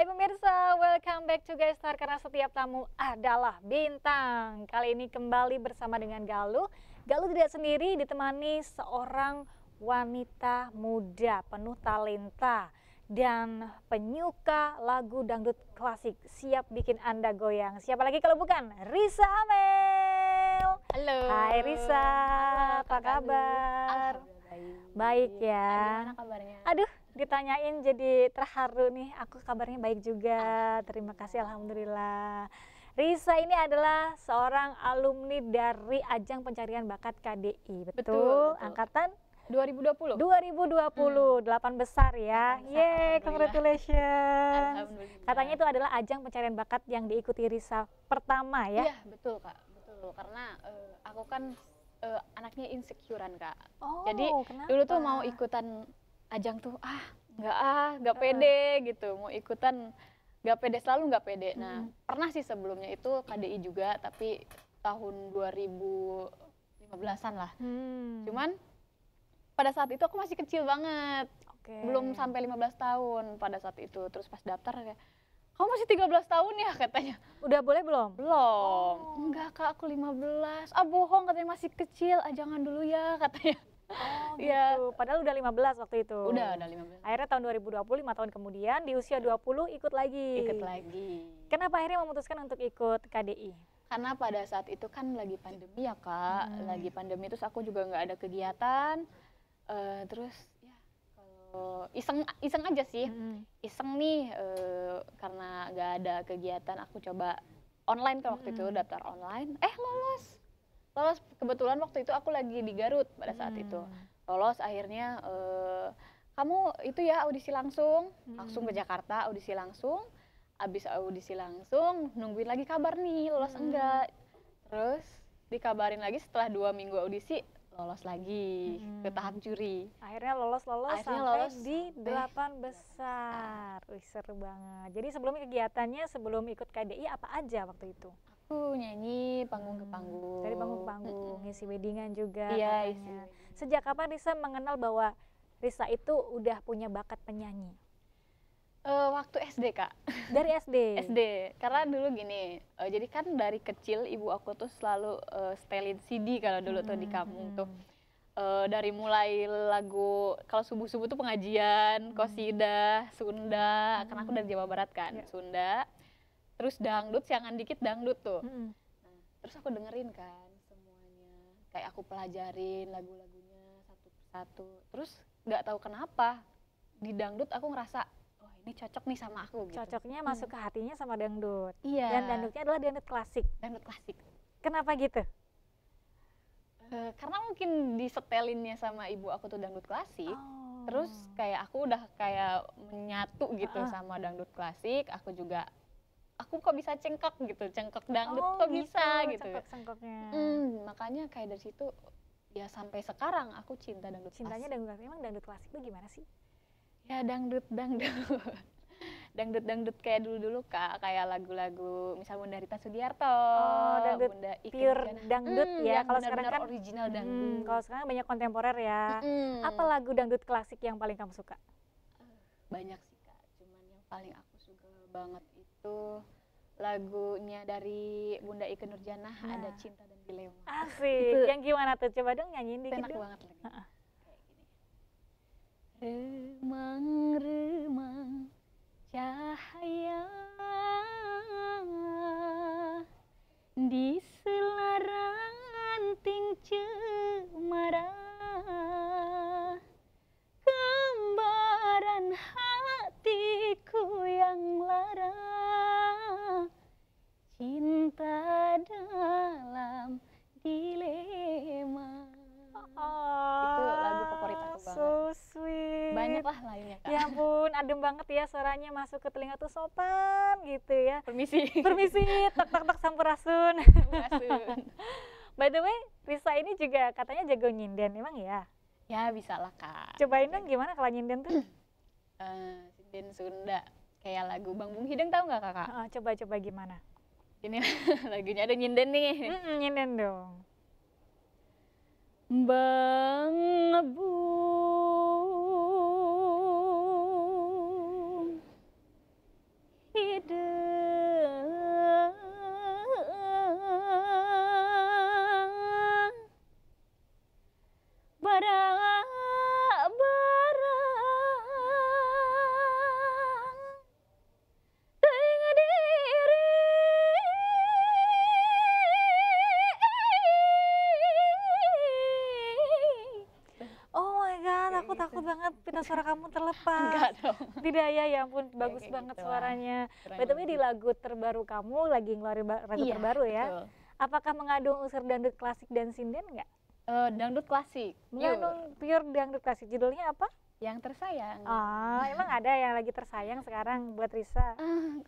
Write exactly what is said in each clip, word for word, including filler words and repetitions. Hai pemirsa, welcome back to Guest Star, karena setiap tamu adalah bintang. Kali ini kembali bersama dengan Galuh. Galuh tidak sendiri, ditemani seorang wanita muda penuh talenta dan penyuka lagu dangdut klasik, siap bikin Anda goyang. Siapa lagi kalau bukan Risa Amel. Halo. Hai Risa, halo, apa kabar? Baik ya. Gimana kabarnya? Aduh, ditanyain jadi terharu nih. Aku kabarnya baik juga, terima kasih, alhamdulillah. Risa ini adalah seorang alumni dari ajang pencarian bakat K D I, betul? Betul, betul. Angkatan dua ribu dua puluh. dua ribu dua puluh, hmm. delapan besar ya. Yeay, congratulations. Katanya itu adalah ajang pencarian bakat yang diikuti Risa pertama ya. Iya, betul Kak, betul. Karena uh, aku kan uh, anaknya insecurean Kak. Oh, jadi kenapa? Dulu tuh mau ikutan ajang tuh ah nggak ah nggak pede uh. gitu, mau ikutan nggak pede, selalu nggak pede. Nah hmm. pernah sih sebelumnya itu K D I juga, tapi tahun dua ribu lima belasan lah. hmm. Cuman pada saat itu aku masih kecil banget, okay. belum sampai lima belas tahun pada saat itu. Terus pas daftar kayak, kamu masih tiga belas tahun ya katanya, udah boleh belum? Belum. Oh. Enggak Kak, aku lima belas. Ah bohong katanya, masih kecil, ah jangan dulu ya katanya. Oh gitu, ya. Padahal udah lima belas waktu itu. Udah, udah lima belas. Akhirnya tahun dua ribu dua puluh, lima tahun kemudian, di usia dua puluh ikut lagi. Ikut lagi. Kenapa akhirnya memutuskan untuk ikut K D I? Karena pada saat itu kan lagi pandemi ya Kak, hmm. lagi pandemi, terus aku juga nggak ada kegiatan. Uh, terus ya kalau iseng, iseng aja sih, hmm. iseng nih uh, karena nggak ada kegiatan, aku coba online ke waktu hmm. itu, daftar online, eh lolos. Lolos, kebetulan waktu itu aku lagi di Garut pada saat hmm. itu. Lolos akhirnya, e, kamu itu ya audisi langsung, hmm. langsung ke Jakarta, audisi langsung. Abis audisi langsung, nungguin lagi kabar nih, lolos hmm. enggak. Terus dikabarin lagi setelah dua minggu audisi, lolos lagi hmm. ke tahap juri. Akhirnya lolos-lolos sampai lolos di delapan besar. Wih, seru banget. Jadi sebelumnya kegiatannya, sebelum ikut K D I apa aja waktu itu? Aku nyanyi panggung hmm. ke panggung, dari panggung ke panggung, hmm. ngisi weddingan juga. Iya, isi. Sejak kapan Risa mengenal bahwa Risa itu udah punya bakat penyanyi? Uh, waktu S D Kak. Dari S D? S D, karena dulu gini, uh, jadi kan dari kecil ibu aku tuh selalu uh, setelin C D kalau dulu hmm. tuh di kampung tuh. Uh, dari mulai lagu, kalau subuh-subuh tuh pengajian, hmm. kosidah, Sunda, hmm. karena aku dari Jawa Barat kan, yeah. Sunda. Terus dangdut, siangan dikit dangdut tuh. Mm-hmm. Nah, terus aku dengerin kan semuanya. Kayak aku pelajarin lagu-lagunya satu persatu. Terus nggak tahu kenapa di dangdut aku ngerasa, wah oh, ini cocok nih sama aku. Gitu. Cocoknya masuk hmm. ke hatinya sama dangdut. Iya. Dan dangdutnya adalah dangdut klasik. Dangdut klasik. Kenapa gitu? Uh, karena mungkin disetelinnya sama ibu aku tuh dangdut klasik. Oh. Terus kayak aku udah kayak menyatu gitu uh. sama dangdut klasik. Aku juga, aku kok bisa cengkok gitu, cengkok dangdut oh, kok gitu, bisa gitu. Cengkok-cengkoknya. Hmm, makanya kayak dari situ ya sampai sekarang aku cinta dangdut. Cintanya dangdut klasik. Emang dangdut klasik itu gimana sih? Ya dangdut dangdut. Dangdut dangdut kayak dulu-dulu Kak, kayak lagu-lagu misal Bunda Rita Sugiarto. Oh, dangdut Bunda Ika pure Nurjanah. Dangdut hmm, ya. Kalau sekarang kan original dangdut. Hmm, kalau sekarang banyak kontemporer ya. Hmm. Apa lagu dangdut klasik yang paling kamu suka? Banyak sih Kak, cuman yang paling aku suka banget itu lagunya dari Bunda Ika Nurjanah, nah. ada Cinta dan Dilema. Asik, yang gimana tuh? Coba dong nyanyiin dikit. Enak banget lagi. Uh-uh. Remang-remang cahaya di selaranting cemara, kembaran hatiku yang lara, cinta dalam dilema. Oh, itu lagu favorit aku banget. So sweet. Banyak lah lainnya Kak. Ya ampun, adem banget ya suaranya, masuk ke telinga tuh sopan gitu ya. Permisi. Permisi, tak tak tak sampurasun. Sampurasun. By the way, Risa ini juga katanya jago nyinden, emang ya? Ya bisa lah Kak. Cobain dong gimana kalau nyinden tuh? Uh, nyinden Sunda, kayak lagu Bang Bung Hideng, tahu nggak Kakak? Uh, coba coba gimana? Ini lagunya ada nyinden nih. Mm-mm, nyinden dong. Bang Bung takut banget pita suara kamu terlepas. Enggak dong. Tidak ya, ya ampun, bagus ya, banget gitu suaranya. Tapi di lagu terbaru kamu, lagi ngeluarin lagu iya, terbaru ya. Betul. Apakah mengandung unsur dangdut klasik dan sinden nggak? Uh, dangdut klasik. Mengandung pure dangdut klasik. Judulnya apa? Yang Tersayang. Oh, emang ada yang lagi tersayang sekarang buat Risa? Uh,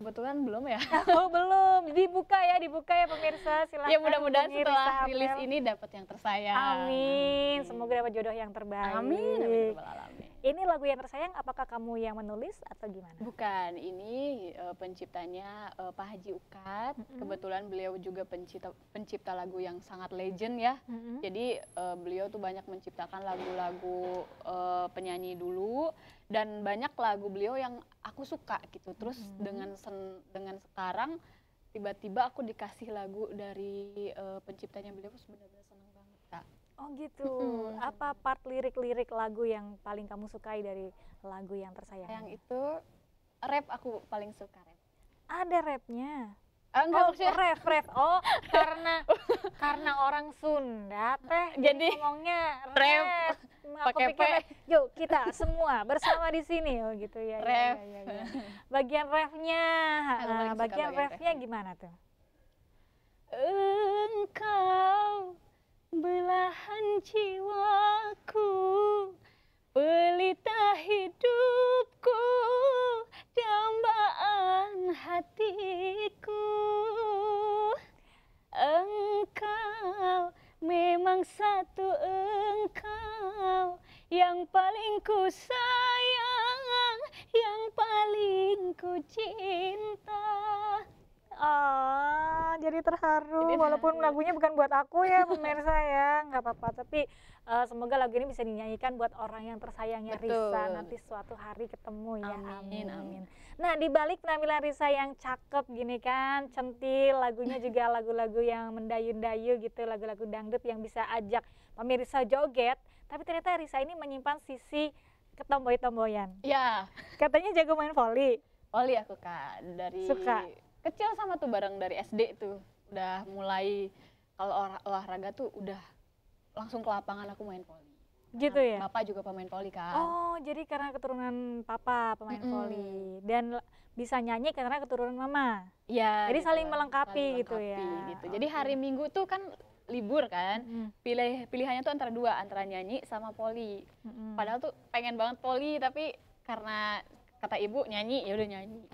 kebetulan belum ya. Oh belum, dibuka ya, dibuka ya pemirsa, silahkan. Ya mudah-mudahan setelah rilis ini dapat yang tersayang. Amin, semoga dapat jodoh yang terbaik. Amin, amin, amin. Ini lagu Yang Tersayang, apakah kamu yang menulis atau gimana? Bukan, ini uh, penciptanya uh, Pak Haji Ukat. Mm-hmm. Kebetulan beliau juga pencipta pencipta lagu yang sangat legend ya. Mm-hmm. Jadi uh, beliau tuh banyak menciptakan lagu-lagu uh, penyanyi dulu. Dan banyak lagu beliau yang aku suka gitu. Terus hmm. dengan sen, dengan sekarang tiba-tiba aku dikasih lagu dari uh, penciptanya beliau, sebenarnya senang banget Kak. Oh gitu. Hmm. Apa part lirik-lirik lagu yang paling kamu sukai dari lagu Yang Tersayang? Yang itu rap, aku paling suka rap. Ada rapnya? Ah, enggak, oh, maksudnya ref, ref. Oh, karena karena orang Sunda teh jadi ngomongnya ref. Aku pikir, yuk kita semua bersama di sini, oh gitu ya. Ref. Ya, ya, ya, ya. Bagian refnya, nah, bagian refnya ref. Gimana tuh? Engkau belahan jiwaku, pelita hidupku, dambaan hatiku. Engkau memang satu, engkau yang paling ku sayang, yang paling ku cinta. Ah, jadi terharu, jadi walaupun terharu. Lagunya bukan buat aku ya pemirsa ya, nggak apa-apa. Tapi uh, semoga lagu ini bisa dinyanyikan buat orang yang tersayangnya. Betul. Risa nanti suatu hari ketemu ya. Amin, amin, amin. Nah, dibalik penampilan Risa yang cakep gini kan, centil, lagunya juga lagu-lagu yang mendayu-dayu gitu, lagu-lagu dangdut yang bisa ajak pemirsa joget. Tapi ternyata Risa ini menyimpan sisi ketomboy-tomboyan. Ya. Katanya jago main voli. Voli aku Kak, dari suka. Kecil sama tuh bareng dari S D tuh udah mulai kalau olah, olahraga tuh udah langsung ke lapangan aku main voli. Gitu ya? Papa juga pemain voli kan. Oh, jadi karena keturunan papa pemain mm-hmm. voli dan bisa nyanyi karena keturunan mama. Iya. Jadi gitu, saling melengkapi saling gitu ya. Gitu. Jadi okay. hari Minggu tuh kan libur kan, mm-hmm. pilih pilihannya tuh antara dua, antara nyanyi sama voli. Mm-hmm. Padahal tuh pengen banget voli tapi karena kata ibu nyanyi ya udah nyanyi.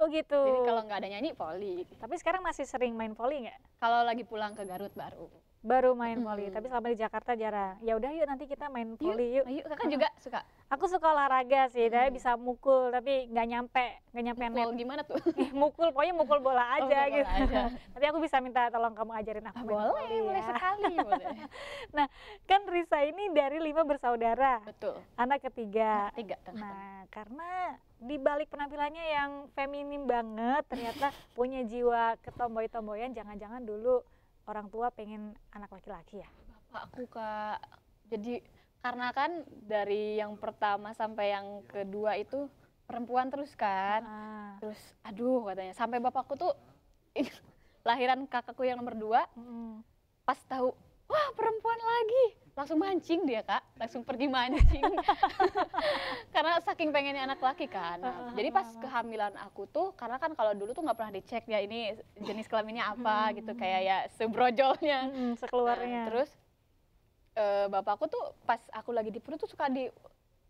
Oh gitu. Jadi kalau nggak ada nyanyi voli. Tapi sekarang masih sering main voli nggak? Kalau lagi pulang ke Garut baru. Baru main voli. Hmm. Tapi selama di Jakarta jarang. Ya udah yuk nanti kita main voli yuk. Yuk, kakak juga suka. Aku suka olahraga sih, tapi hmm. bisa mukul tapi nggak nyampe, nggak nyampe mukul net. Gimana tuh? Mukul, pokoknya mukul bola aja oh, gitu. Bola aja. Nanti aku bisa minta tolong kamu ajarin aku. Ah, boleh, ya. Boleh sekali. Boleh. Nah, kan Risa ini dari lima bersaudara. Betul. Anak ketiga. Anak ketiga. Tengah. Nah, karena di balik penampilannya yang feminim banget, ternyata punya jiwa ketomboy-tomboyan. Jangan-jangan dulu orang tua pengen anak laki-laki ya? Bapakku Kak, jadi karena kan dari yang pertama sampai yang kedua itu perempuan terus kan, ah. terus aduh katanya sampai bapakku tuh lahiran kakakku yang nomor dua, hmm. pas tahu wah perempuan lagi. Langsung mancing dia Kak, langsung pergi mancing karena saking pengennya anak laki kan. Nah, jadi pas kehamilan aku tuh, karena kan kalau dulu tuh nggak pernah dicek ya ini jenis kelaminnya apa gitu, kayak ya sebrojolnya, hmm, sekeluarnya. Nah, terus uh, bapakku tuh pas aku lagi di perut tuh suka di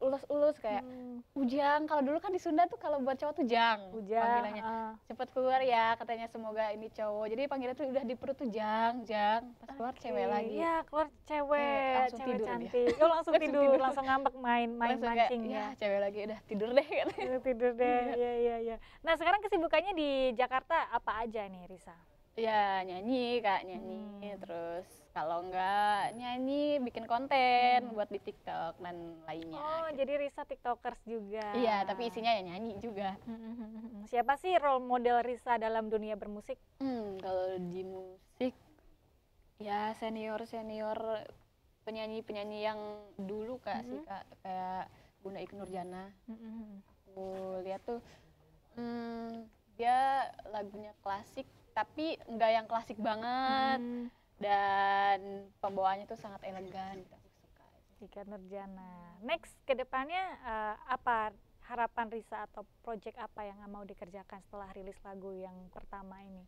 ulus-ulus kayak hmm. ujang. Kalau dulu kan di Sunda tuh kalau buat cowok tuh jang, ujang, panggilannya uh. cepet keluar ya katanya, semoga ini cowok. Jadi panggilan tuh udah di perut tuh jang, jang. Pas keluar okay. cewek lagi. Iya keluar cewek, eh, langsung cewek tidur cantik. Yo oh, langsung tidur, tidur, langsung ngambek main-main mancing ya. Ya. Cewek lagi udah tidur deh. Katanya. Tidur deh, iya iya iya. Nah sekarang kesibukannya di Jakarta apa aja nih Risa? Ya nyanyi Kak, nyanyi hmm. terus. Kalau enggak nyanyi, bikin konten hmm. buat di TikTok dan lainnya. Oh, gitu. Jadi Risa TikTokers juga. Iya, tapi isinya ya nyanyi juga. Hmm. Siapa sih role model Risa dalam dunia bermusik? Hmm, kalau di musik, ya senior-senior penyanyi-penyanyi yang dulu Kak hmm. sih Kak. Kayak Bunda Ika Nurjanah. Hmm. Aku lihat tuh, hmm, dia lagunya klasik, tapi enggak yang klasik banget. Hmm. Dan pembawaannya tuh sangat elegan, aku suka. Ika Nurjanah. Next, kedepannya uh, apa harapan Risa atau project apa yang mau dikerjakan setelah rilis lagu yang pertama ini?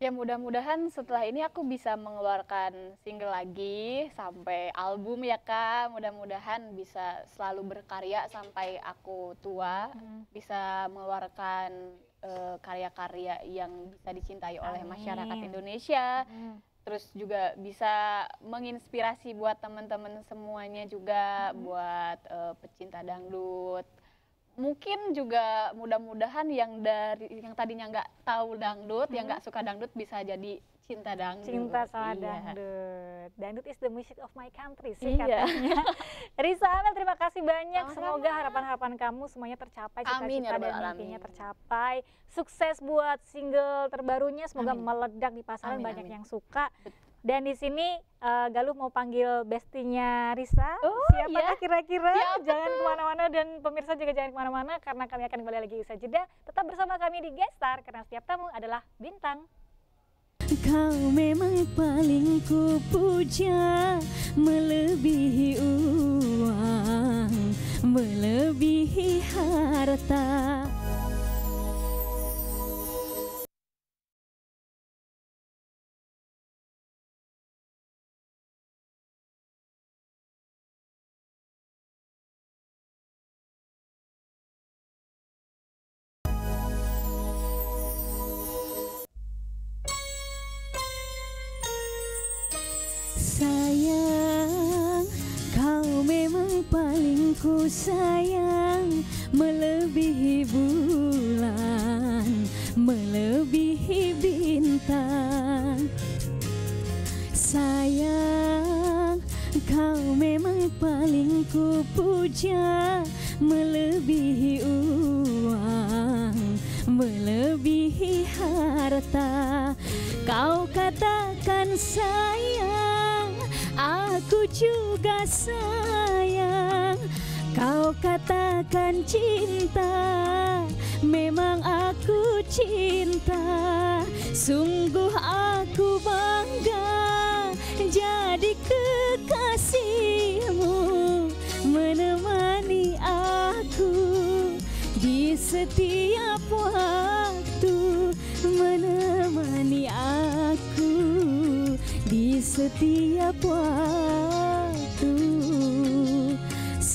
Ya, mudah-mudahan setelah ini aku bisa mengeluarkan single lagi sampai album ya Kak. Mudah-mudahan bisa selalu berkarya sampai aku tua, hmm. bisa mengeluarkan karya-karya uh, yang bisa dicintai Amin. Oleh masyarakat Indonesia. Hmm. Terus juga bisa menginspirasi buat teman-teman semuanya juga, hmm. buat uh, pecinta dangdut. Mungkin juga mudah-mudahan yang dari yang tadinya nggak tahu dangdut, hmm. yang nggak suka dangdut bisa jadi cinta dangdut. Cinta sama iya. dangdut. Dangdut is the music of my country sih iya. katanya. Risa Amel, terima kasih banyak. Sama Semoga harapan-harapan kamu semuanya tercapai, cita-cita dan mimpinya tercapai. Sukses buat single terbarunya. Semoga Amin. Meledak di pasaran, Amin. Banyak Amin. Yang suka. Betul. Dan di sini uh, Galuh mau panggil bestinya Risa. Oh, siapa kira-kira? Ya? Ya, jangan kemana-mana, dan pemirsa juga jangan kemana-mana karena kami akan kembali lagi usai jeda. Tetap bersama kami di Guest Star karena setiap tamu adalah bintang. Kau memang paling ku puja, melebihi uang, melebihi harta. Sayang, kau memang paling ku sayang, melebihi bulan, melebihi bintang. Sayang, kau memang paling ku puja, melebihi uang, melebihi harta. Kau katakan sayang, aku juga sayang. Kau katakan cinta, memang aku cinta. Sungguh aku bangga jadi kekasihmu, menemani aku di setiap waktu, menemani aku di setiap waktu.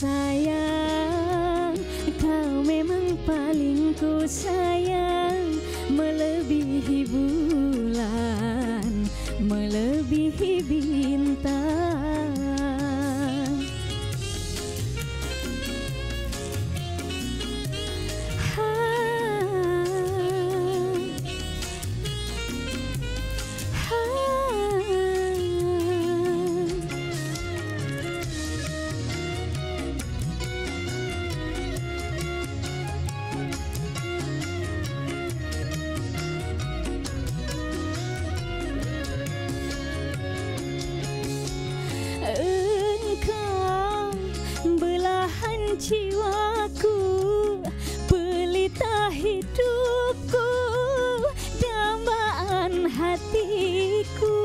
Sayang, kau memang paling ku sayang, melebihi bulan, melebihi bintang. Jiwaku, pelita hidupku, dambaan hatiku.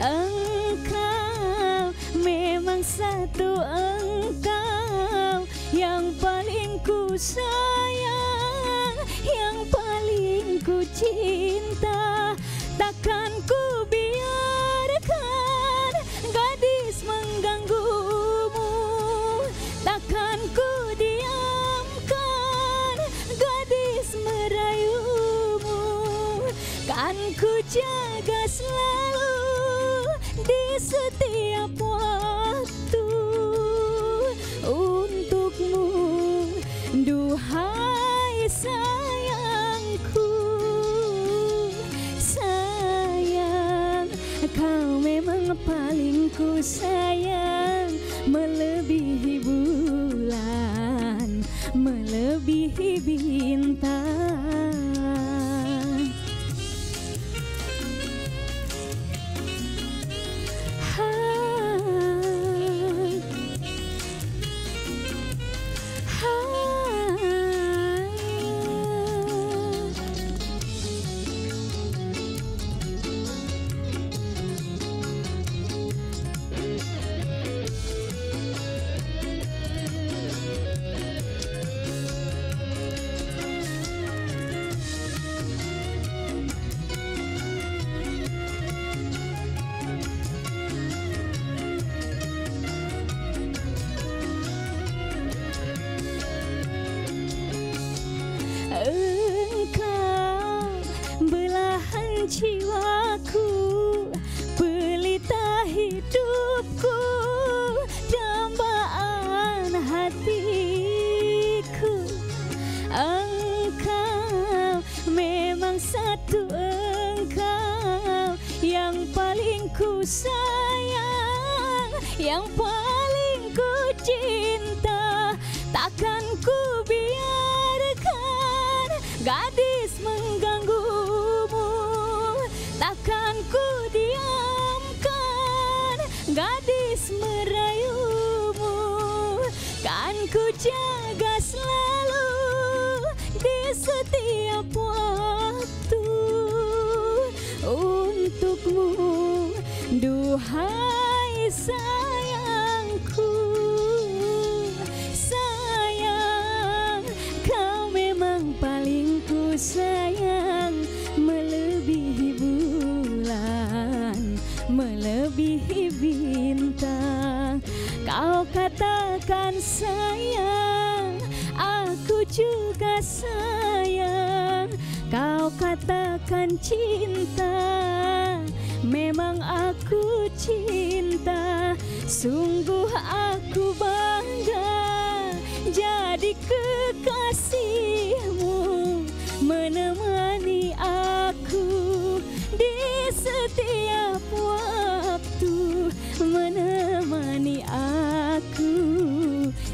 Engkau memang satu, engkau yang paling ku sayang, yang paling ku cinta. Takkan ku biarkan gadis mengganggu, takkan ku diamkan gadis merayumu. Kan ku jaga selalu di setiap waktu untukmu, duhai sayangku. Sayang, kau memang paling ku sayang, melebihi bulan, melebihi bintang. Ha, ha. ku sayang, yang paling ku cinta, takkan ku biarkan gadis mengganggumu, takkan ku diamkan gadis merayumu, kan ku jaga selalu di setiap waktu untukmu, duhai sayangku. Sayang, kau memang paling ku sayang, melebihi bulan, melebihi bintang. Kau katakan sayang, aku juga sayang. Kau katakan cinta, memang aku cinta. Sungguh aku bangga jadi kekasihmu, menemani aku di setiap waktu, menemani aku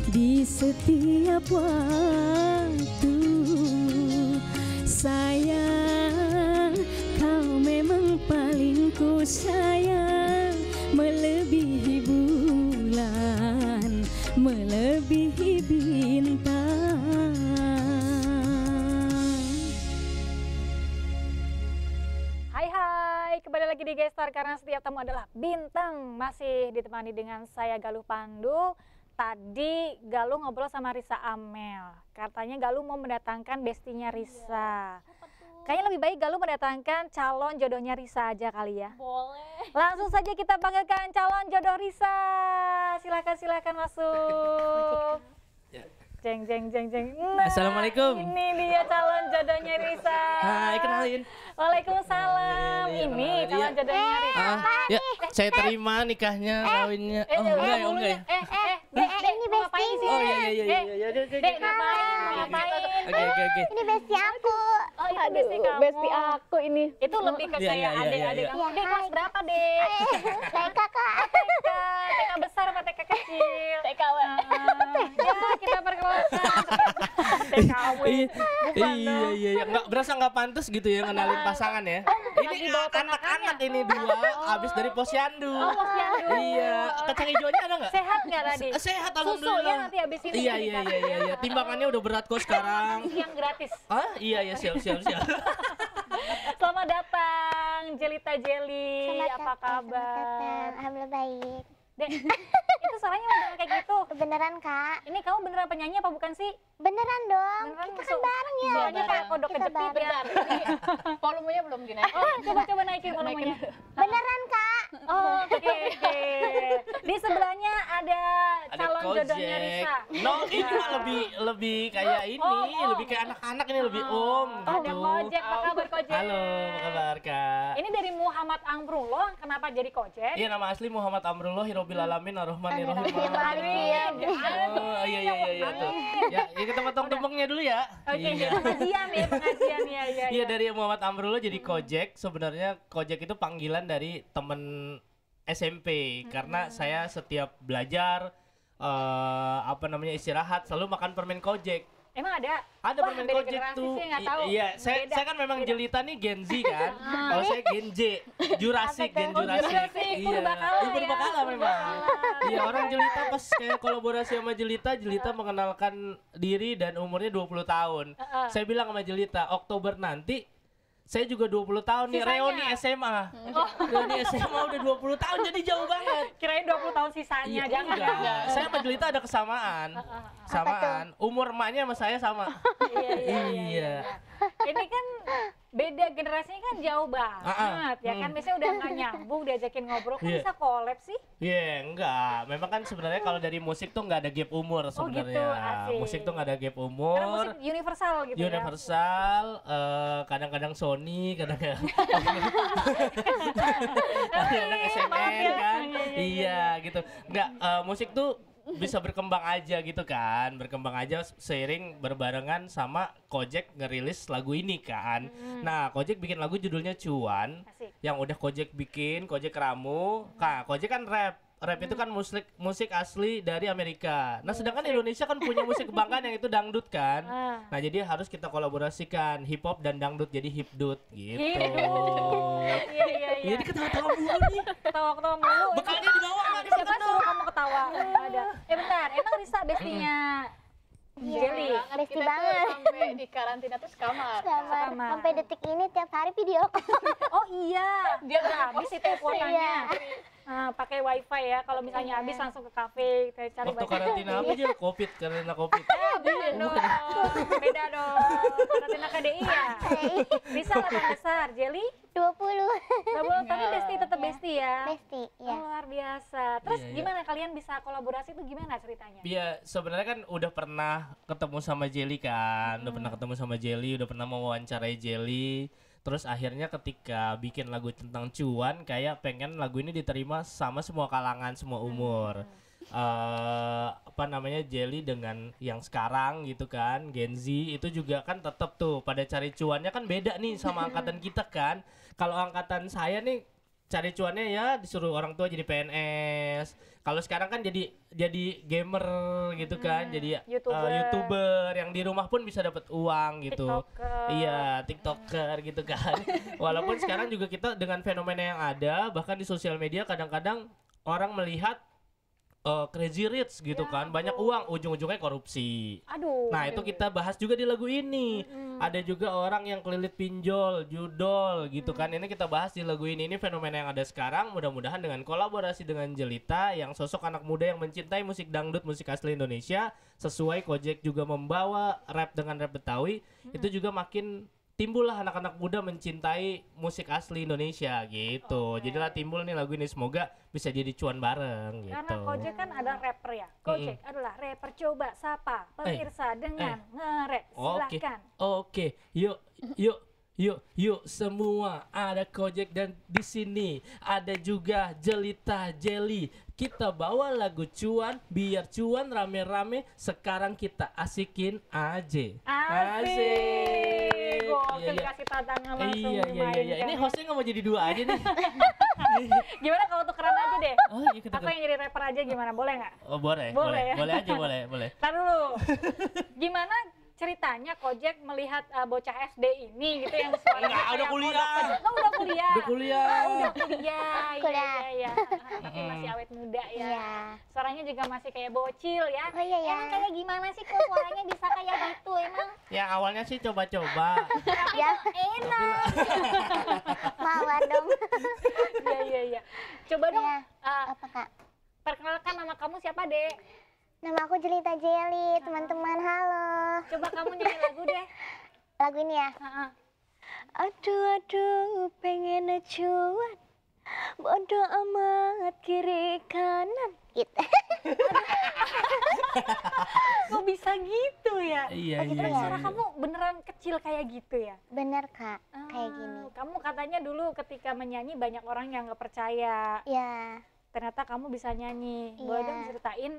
di setiap waktu. Sayang, kau memang paling ku sayang, melebihi bulan, melebihi bintang. Hai hai, kembali lagi di Guest Star karena setiap tamu adalah bintang. Masih ditemani dengan saya Galuh Pandu. Tadi Galuh ngobrol sama Risa Amel. Katanya Galuh mau mendatangkan bestinya Risa. Kayaknya lebih baik Galuh mendatangkan calon jodohnya Risa aja kali ya. Boleh. Langsung saja kita panggilkan calon jodoh Risa. Silakan silakan masuk. Jeng jeng jeng jeng. Nah, assalamualaikum. Ini dia calon jodohnya Risa. Hai, kenalin. Waalaikumsalam. Ini calon jodohnya Risa. Ya, saya terima nikahnya, kawinnya. Oh enggak ya, enggak ya. Eh eh, Dek ini bestie sih. Oh iya iya iya iya. Dek ngapain? Oke oke oke. Ini bestie aku. Oh, itu bestie kamu. Bestie aku ini. Itu lebih ke kayak adik-adik kamu. Dek kelas berapa, Dek? T K, Kak. T K besar apa T K kecil? T K W. Ya, kita perkenalkan. T K W. Iya iya iya. Enggak berasa enggak pantas gitu ya ngenalin pasangan ya. Ini anak-anak ini dua habis dari Posyandu. Oh, Posyandu. Iya. Kacang hijaunya ada enggak? Sehat enggak tadi? Sehat alhamdulillah. Susunya nanti habis ini. Iya iya iya iya. Timbangannya udah berat kok sekarang. Yang gratis. Hah? Iya iya, siap siap siap. Selamat datang Jelita Jeli. Apa kabar? Alhamdulillah baik. Dek, itu suaranya beneran kayak gitu? Beneran, Kak. Ini kamu beneran penyanyi apa bukan sih? Beneran dong. Beneran kita kan bareng ya. Soalnya kayak kodok kejepit ya. Volumenya belum dinaik. Oh, coba-coba naikin volumenya. Beneran, Kak. Oh, oke oke. Di sebelahnya ada calon jodohnya Risa. No, ini lebih lebih kayak ini, lebih kayak anak-anak ini lebih om. Ada Kojek, apa kabar Kojek? Halo, apa kabar Kak? Ini dari Muhammad Amrullah, kenapa jadi Kojek? Iya, nama asli Muhammad Amrullah Hirobil Alamin Ar-Rahmanirrahim. Oh iya iya iya tuh. Ya, kita potong tumpengnya dulu ya. Oke, pengajian ya, pengajian ya. Iya, dari Muhammad Amrullah jadi Kojek. Sebenarnya Kojek itu panggilan dari temen S M P, karena saya setiap belajar uh, apa namanya istirahat selalu makan permen Kojek. Emang ada? Ada. Wah, permen Kojek tuh. Saya iya, saya, saya kan memang beda. Jelita nih Gen Z kan. Kalau saya Gen J, Jurassic, Gen Jurassic. Iya. Purba kala memang. Iya, orang Jelita pas kayak kolaborasi sama Jelita, Jelita mengenalkan diri dan umurnya dua puluh tahun. Uh -uh. Saya bilang sama Jelita, Oktober nanti saya juga dua puluh tahun nih, reuni S M A. Oh. Reuni S M A udah dua puluh tahun, jadi jauh banget. Kirain dua puluh tahun sisanya, jangan. Iya, iya. Saya sama Jelita ada kesamaan. Samaan, umur emaknya sama saya sama. Iya, iya, iya, iya. Ini kan beda generasinya kan jauh banget. Uh -uh. Ya kan, biasanya udah gak nyambung diajakin ngobrol, kok yeah. bisa collab sih? Iya, yeah, enggak. Memang kan sebenarnya kalau dari musik tuh gak ada gap umur sebenarnya. Oh gitu, musik tuh gak ada gap umur. Karena musik universal gitu universal, ya? Universal, uh, kadang-kadang Sony, kadang-kadang... Anak S M N kan? Iya gitu. Enggak, uh, musik tuh bisa berkembang aja gitu kan, berkembang aja seiring berbarengan sama Kojek ngerilis lagu ini kan. Hmm. Nah, Kojek bikin lagu judulnya Cuan. Asik. Yang udah Kojek bikin, Kojek ramu. Hmm. Nah, Kojek kan rap. Rap hmm. itu kan musik musik asli dari Amerika. Nah, sedangkan Indonesia kan punya musik kebanggaan yang itu dangdut kan. Ah. Nah, jadi harus kita kolaborasikan hip hop dan dangdut jadi hipdut gitu. Iya iya iya. Jadi ketawa-tawa mulu nih. Ketawa-ketawa mulu. Bekalnya di bawah enggak bisa suruh kamu ketawa. Ada. Eh bentar, emang Risa bestinya Jelly, besti banget. Sampai di karantina tuh sekamar. Sekamar. Sampai detik ini tiap hari video call. Oh iya. Dia udah habis itu kuotanya. Nah, pakai wifi ya, kalau misalnya habis yeah. langsung ke kafe cari waktu karantina apa aja, covid, karantina covid eh, beda dong, beda dong karantina K D I ya? Bisa delapan besar, Jelly? dua puluh tapi besti tetap yeah. besti ya? Besti, ya. Luar biasa, terus yeah, yeah. gimana kalian bisa kolaborasi itu gimana ceritanya? Iya, sebenarnya kan udah pernah ketemu sama Jelly kan, udah hmm. pernah ketemu sama Jelly, udah pernah mewawancarai Jelly. Terus akhirnya ketika bikin lagu tentang cuan, kayak pengen lagu ini diterima sama semua kalangan, semua umur. Hmm. Uh, apa namanya, Jelly dengan yang sekarang gitu kan, Gen Z itu juga kan tetap tuh pada cari cuannya kan beda nih sama angkatan kita kan. Kalau angkatan saya nih cari cuannya ya disuruh orang tua jadi P N S. Kalau sekarang kan jadi jadi gamer gitu kan, hmm, jadi YouTuber. Uh, YouTuber yang di rumah pun bisa dapat uang gitu. TikToker. Iya, TikToker hmm. gitu kan. Walaupun sekarang juga kita dengan fenomena yang ada, bahkan di sosial media kadang-kadang orang melihat Uh, crazy rich gitu ya, kan, banyak aduh. uang, ujung-ujungnya korupsi. Aduh. Nah itu kita bahas juga di lagu ini. Mm-hmm. Ada juga orang yang kelilit pinjol, judol gitu mm-hmm. kan. Ini kita bahas di lagu ini. Ini fenomena yang ada sekarang. Mudah-mudahan dengan kolaborasi dengan Jelita, yang sosok anak muda yang mencintai musik dangdut, musik asli Indonesia, sesuai Kojek juga membawa rap dengan rap Betawi, mm-hmm. itu juga makin timbullah anak-anak muda mencintai musik asli Indonesia gitu. Okay. Jadilah timbul nih lagu ini, semoga bisa jadi cuan bareng gitu. Karena Kojek kan ada rapper ya. Kojek mm-hmm. adalah rapper, coba sapa pemirsa eh. dengan eh. ngerek. Silahkan. Oke. Okay. Okay. Yuk, yuk, yuk, yuk semua. Ada Kojek dan di sini ada juga Jelita Jelly. Kita bawa lagu cuan, biar cuan rame-rame. Sekarang kita asikin aja. Asik. Oke, dikasih tantangan langsung. Iya, iya, iya. Ini hostnya nggak mau jadi dua aja nih. Gimana kalau tukeran aja deh? Oh, iya, aku yang jadi rapper aja gimana? Boleh nggak? Oh, boleh. Boleh. Boleh aja, boleh, boleh. Ntar dulu. Gimana ceritanya Kojek melihat uh, bocah S D ini gitu yang suara nah, udah kuliah. Nah, udah kuliah. Udah kuliah. Nah, udah kuliah. Kuliah. Ya, ya, ya. Tapi masih awet muda ya. ya. Suaranya juga masih kayak bocil ya. Oh, iya, ya. Emang kayak gimana sih kok suaranya bisa kayak gitu emang? Ya awalnya sih coba-coba. Tapi ya. enak. Mawar dong. Iya iya iya. Coba dong. Ya. Uh, Apa Kak? Perkenalkan nama kamu siapa, Dek? Nama aku Jelita Jelly, teman-teman halo. Coba kamu nyanyi lagu deh. Lagu ini ya? Uh-uh. Aduh, aduh, pengen cuan. Bodoh amat kiri kanan. Gitu. Kok bisa gitu ya? Iya, oh, gitu iya. Kan suara iya. kamu beneran kecil kayak gitu ya? Bener, Kak. Ah, kayak gini. Kamu katanya dulu ketika menyanyi banyak orang yang gak percaya. Iya. Ternyata kamu bisa nyanyi. Iya. Boleh dong ceritain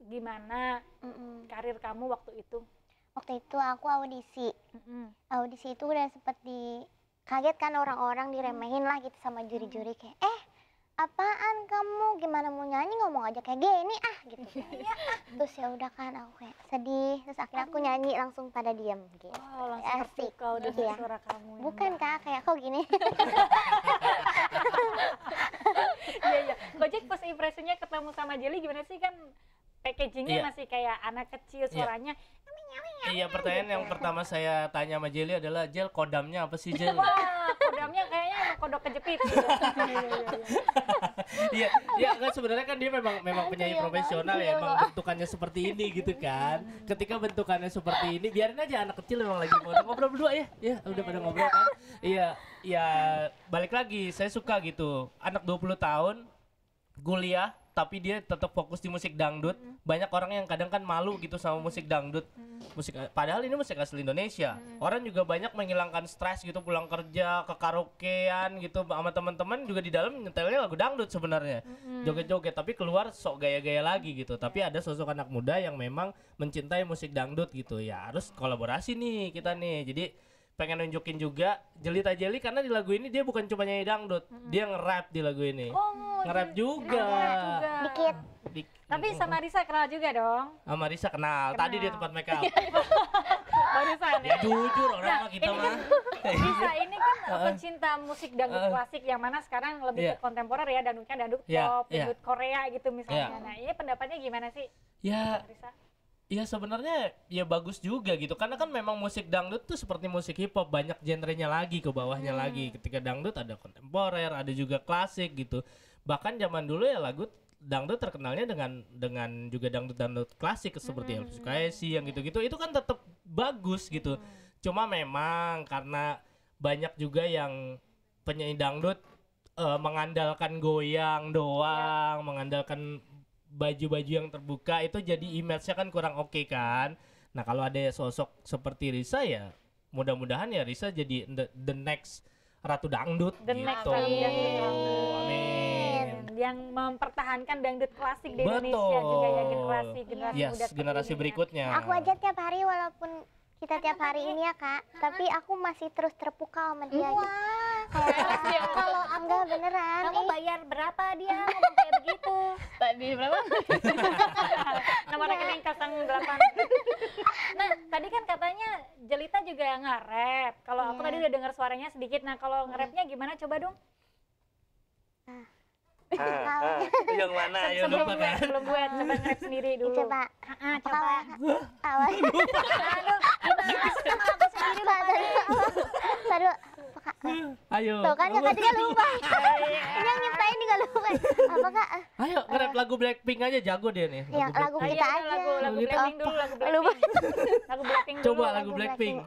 gimana Mm-mm. karir kamu waktu itu? Waktu itu aku audisi. Mm-mm. Audisi itu udah sempet di kaget kan orang-orang, diremehin lah gitu sama juri-juri kayak eh apaan kamu, gimana mau nyanyi, ngomong aja kayak gini ah gitu kan. Terus ya udah kan aku kayak sedih, terus akhirnya aku nyanyi langsung pada diam gitu. Oh, langsung terpukau dengan iya. suara kamu. Bukan Kak, kayak kok gini. Iya iya. Kojek pas impresinya ketemu sama Jelly gimana sih, kan packagingnya iya. masih kayak anak kecil, suaranya iya, iya pertanyaan gitu. Yang pertama saya tanya sama Jelly adalah, Jel, kodamnya apa sih, Jel? Wah, kodamnya kayaknya kodok kejepit gitu. Iya, iya kan sebenarnya kan dia memang memang penyanyi profesional ya, emang bentukannya seperti ini gitu kan. Ketika bentukannya seperti ini, biarin aja anak kecil memang lagi ngobrol berdua ya. Ya, udah pada ngobrol kan. Iya, ya balik lagi, saya suka gitu. Anak dua puluh tahun, kuliah, tapi dia tetap fokus di musik dangdut. Mm. Banyak orang yang kadang kan malu gitu sama musik dangdut. Mm. Musik, padahal ini musik asli Indonesia. Mm. Orang juga banyak menghilangkan stres gitu pulang kerja, ke karaokean gitu sama teman-teman juga di dalam nyetelnya lagu dangdut sebenarnya. Mm. Joget-joget tapi keluar sok gaya-gaya lagi gitu. Mm. Tapi ada sosok anak muda yang memang mencintai musik dangdut gitu. Ya harus kolaborasi nih kita nih. Jadi pengen nunjukin juga Jelita Jeli karena di lagu ini dia bukan cuma nyanyi dangdut, mm-hmm. dia nge-rap di lagu ini. Oh, nge-rap juga. juga. Dikit. Dik. Tapi sama Risa kenal juga dong. Sama Risa kenal. kenal. Tadi di tempat make up. Barusan ya. Jujur orang nah, kita mah. Kan, Risa ini kan pecinta musik dangdut klasik yang mana sekarang lebih yeah. ke kontemporer ya, dangdutnya dangdut yeah. pop, yeah. dangdut Korea gitu misalnya. Yeah. Nah, ini pendapatnya gimana sih? Ya. Yeah. Ya sebenarnya ya bagus juga gitu karena kan memang musik dangdut tuh seperti musik hip hop banyak genrenya lagi ke bawahnya hmm. lagi. Ketika dangdut ada kontemporer, ada juga klasik gitu. Bahkan zaman dulu ya lagu dangdut terkenalnya dengan dengan juga dangdut-dangdut klasik seperti hmm. Cuan Kasih yang gitu-gitu. Itu kan tetap bagus gitu. Hmm. Cuma memang karena banyak juga yang penyanyi dangdut uh, mengandalkan goyang doang, ya. mengandalkan baju-baju yang terbuka itu jadi image-nya kan kurang oke okay kan. Nah kalau ada sosok seperti Risa ya mudah-mudahan ya Risa jadi the, the next Ratu Dangdut the gitu. Next oh, amin. Yang mempertahankan dangdut klasik di Betul. Indonesia juga ya generasi generasi, yes, muda generasi berikutnya. Aku aja tiap hari walaupun kita tiap hari ini ya kak, uh-huh. tapi aku masih terus terpukau sama dia. Wow. Gitu. Kalau Angga beneran, kamu bayar berapa dia ngomong kayak begitu? Tadi berapa? Nomor rekening nol delapan. Nah tadi kan katanya Jelita juga nge-rap. Kalau yeah. aku tadi udah dengar suaranya sedikit. Nah kalau nge-rapnya gimana coba dong? Nah. Ah, ah. Yang mana? Yang sebelum gue, kan? sebelum gue coba nge-rap sendiri dulu. Coba. Ah, coba. Awal. Aduh, gimana sama aku sendiri badan. Baru. Ayo. Tuh kan yang tadi lupa. Yang nyiptain nih gak lupa. Apa kak? Ayo nge-rap lagu Blackpink aja, jago dia nih. Ya, lagu kita aja. Lagu lagu Blackpink dulu, lagu Blackpink. Lagu Blackpink dulu. Coba lagu Blackpink.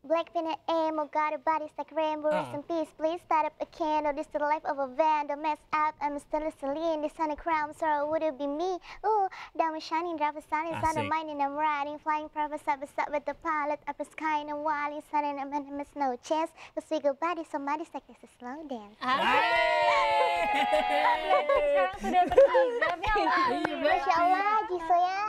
Blackpink and emo, got a body like rainbow, rest in peace, please start up a candle, this is the life of a vandal, mess up, I'm still a Celine, this on a crown, sorrow would it be me, ooh, diamond shining, drive a sun, it's not a mine, and I'm riding, flying purpose up, it's up with the pilot, up a sky, and a wall, it's not an amendment, no chance, cause we go body, somebody's like, this is slow dance. Sekarang sudah berhasil, Masya Allah, Jiso ya.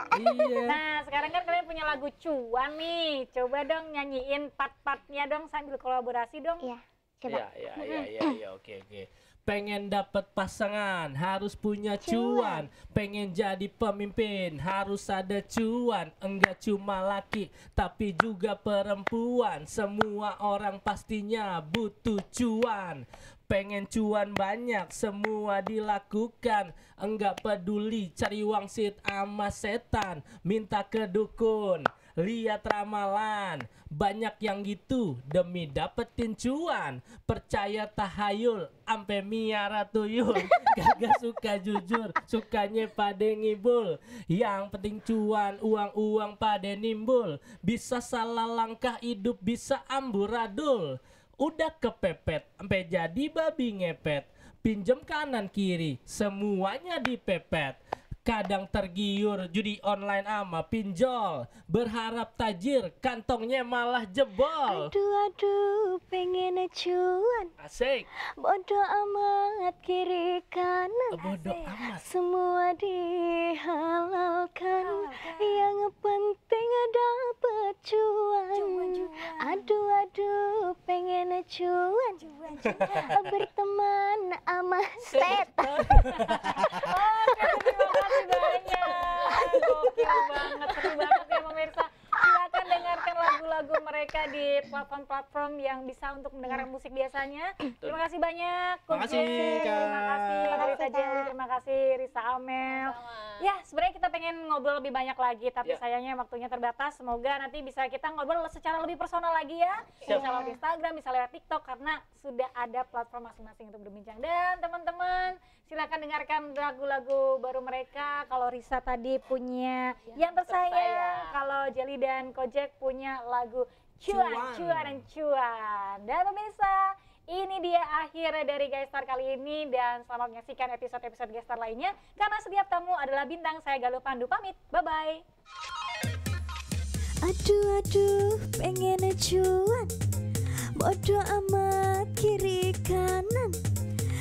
Nah, sekarang kan kalian punya lagu Cuan nih, coba dong nyanyiin part partnya dong sambil kolaborasi dong. Iya, coba. Iya, iya, iya, iya, ya, oke, oke. Pengen dapat pasangan harus punya cuan. cuan. Pengen jadi pemimpin harus ada cuan. Enggak cuma laki tapi juga perempuan. Semua orang pastinya butuh cuan. Pengen cuan banyak, semua dilakukan. Enggak peduli cari wangsit ama setan. Minta ke dukun, lihat ramalan. Banyak yang gitu demi dapetin cuan. Percaya tahayul, ampe miara tuyul. Gagak suka jujur, sukanya pade ngibul. Yang penting cuan, uang-uang pade nimbul. Bisa salah langkah hidup, bisa amburadul. Udah kepepet, sampai jadi babi ngepet. Pinjem kanan kiri, semuanya dipepet. Kadang tergiur, judi online ama pinjol. Berharap tajir, kantongnya malah jebol. Aduh, aduh, pengen cuan. Asik. Bodoh amat kiri kanan. Bodoh amat. Semua dihalalkan. Halalkan. Yang penting dapat cuan. Cuan, cuan. Aduh, aduh, pengen cuan. Cuan, cuan. Berteman ama setan. Oh, banyak, gokil banget, seru banget ya pemirsa. Silakan dengarkan lagu-lagu mereka di platform-platform yang bisa untuk mendengarkan musik biasanya. Terima kasih banyak, Coach Jesse, terima kasih Risa Jeli, terima kasih Risa Amel. Ya, sebenarnya kita pengen ngobrol lebih banyak lagi, tapi ya. sayangnya waktunya terbatas. Semoga nanti bisa kita ngobrol secara lebih personal lagi ya. Bisa lewat Instagram, bisa lewat TikTok, karena sudah ada platform masing-masing untuk berbincang. Dan teman-teman, silakan dengarkan lagu-lagu baru mereka. Kalau Risa tadi punya Yang, yang Tersayang, tersayang. Kalau Jeli dan Kojek punya lagu Cuan, Cuan, Cuan dan Cuan. Dan pemirsa, ini dia akhir dari Guest Star kali ini dan selamat menyaksikan episode-episode Guest Star lainnya karena setiap tamu adalah bintang. Saya Galuh Pandu pamit. Bye bye. Aduh aduh pengen cuan, bodo amat kiri kanan,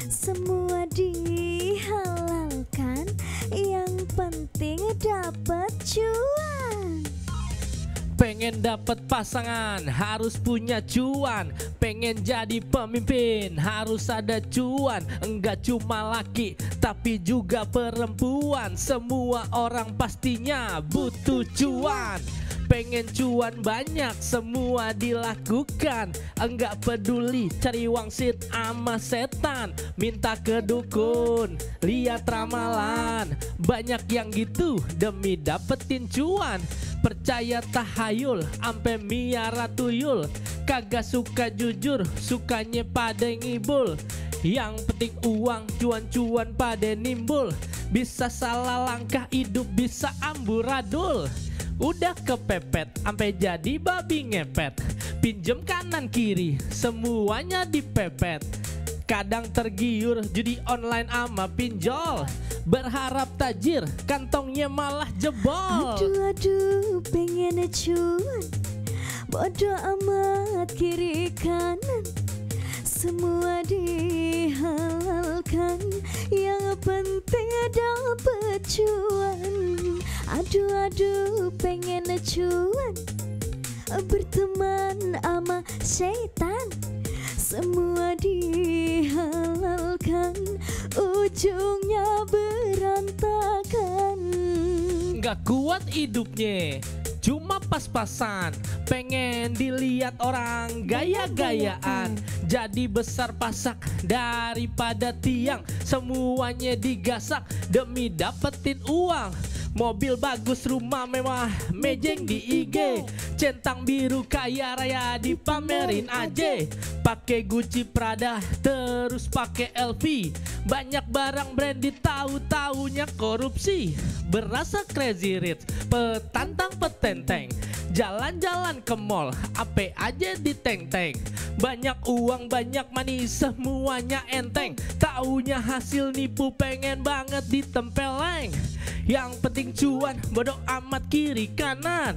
semua dihalalkan, yang penting dapat cuan. Pengen dapat pasangan harus punya cuan, pengen jadi pemimpin harus ada cuan, enggak cuma laki tapi juga perempuan, semua orang pastinya butuh cuan. Pengen cuan banyak semua dilakukan, enggak peduli cari wangsit ama setan, minta ke dukun lihat ramalan, banyak yang gitu demi dapetin cuan. Percaya tahayul ampe miara tuyul, kagak suka jujur sukanya pada ngibul, yang penting uang cuan-cuan pada nimbul, bisa salah langkah hidup bisa amburadul. Udah kepepet, sampai jadi babi ngepet, pinjem kanan kiri, semuanya dipepet. Kadang tergiur, judi online ama pinjol, berharap tajir, kantongnya malah jebol. Aduh aduh pengen cuan, bodo amat kiri kanan, semua dihalalkan, yang penting dapat cuan. Aduh aduh pengen cuan, berteman sama setan, semua dihalalkan, ujungnya berantakan. Gak kuat hidupnya, cuma pas-pasan, pengen dilihat orang gaya-gayaan, jadi besar pasak daripada tiang, semuanya digasak demi dapetin uang. Mobil bagus, rumah mewah, mejeng di I G, centang biru kaya raya dipamerin aja, pakai Gucci Prada terus pakai L V, banyak barang branded tahu-taunya korupsi, berasa crazy rich, petantang petenteng, jalan-jalan ke mall, apa aja diteng-teng, banyak uang banyak manis semuanya enteng, taunya hasil nipu pengen banget ditempeleng. Yang penting cuan, bodo amat kiri kanan,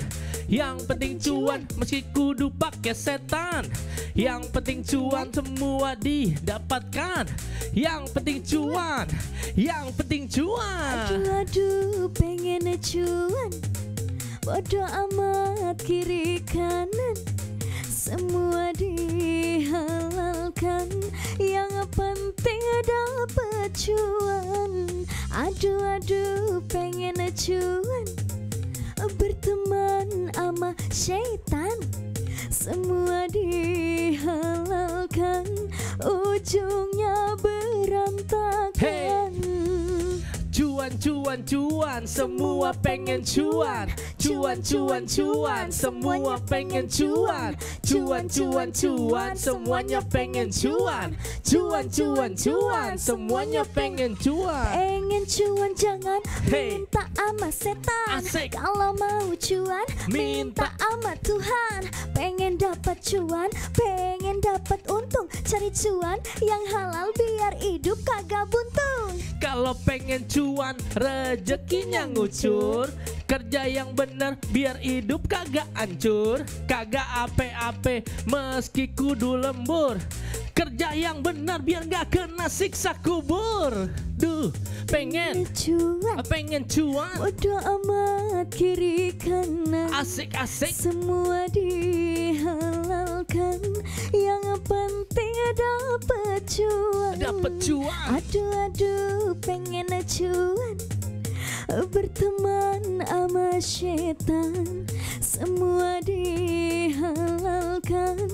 yang penting cuan, meski kudu pakai setan, yang penting cuan, semua didapatkan, yang penting cuan, yang penting cuan. Aduh aduh pengen cuan, bodo amat kiri kanan, semua dihalalkan, yang penting dapat cuan. Aduh aduh pengen cuan, berteman sama setan, semua dihalalkan, ujungnya berantakan. Hey. Cuan cuan cuan, semua pengen cuan, cuan cuan cuan, semua pengen cuan, cuan cuan cuan, semuanya pengen cuan, cuan cuan cuan, semuanya pengen cuan. Pengen cuan jangan minta ama setan, kalau mau cuan minta ama Tuhan. Pengen dapat cuan, pengen dapat untung, cari cuan yang halal biar hidup kagak buntung. Kalau pengen cuan cuan, rezekinya ngucur, kerja yang bener biar hidup kagak hancur, kagak ape-ape meski kudu lembur, kerja yang bener biar gak kena siksa kubur. Duh, pengen cuan, pengen cuan, bodo amat kiri kanan, asik-asik, semua dihalalkan, yang penting dapat cuan, dapat cuan. Aduh aduh pengen cuan, berteman sama setan, semua dihalalkan,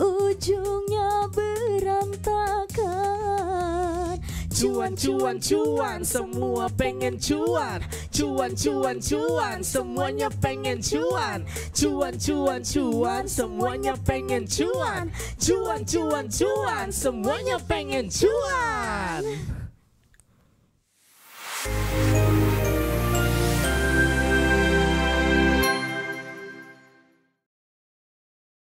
ujungnya berantakan. Cuan cuan cuan, semua pengen cuan, cuan cuan cuan, semuanya pengen cuan, cuan cuan cuan, semuanya pengen cuan, cuan cuan cuan, semuanya pengen cuan.